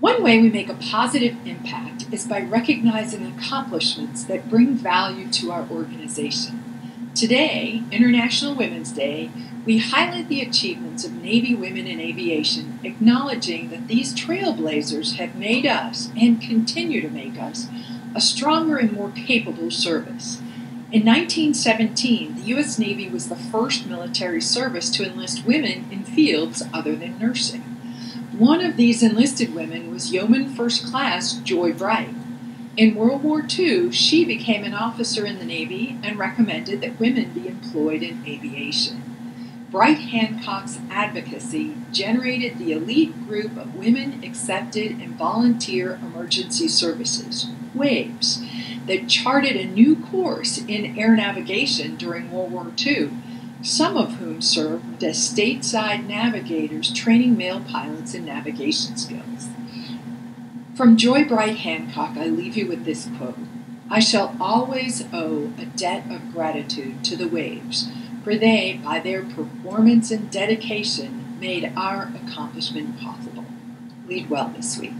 One way we make a positive impact is by recognizing accomplishments that bring value to our organization. Today, International Women's Day, we highlight the achievements of Navy women in aviation, acknowledging that these trailblazers have made us, and continue to make us, a stronger and more capable service. In 1917, the U.S. Navy was the first military service to enlist women in fields other than nursing. One of these enlisted women was Yeoman First Class Joy Bright. In World War II, she became an officer in the Navy and recommended that women be employed in aviation. Bright Hancock's advocacy generated the elite group of Women Accepted and Volunteer Emergency Services, WAVES, that charted a new course in air navigation during World War II, some of whom served as stateside navigators training male pilots in navigation skills. From Joy Bright Hancock, I leave you with this quote: "I shall always owe a debt of gratitude to the WAVES, for they, by their performance and dedication, made our accomplishment possible." Lead well this week.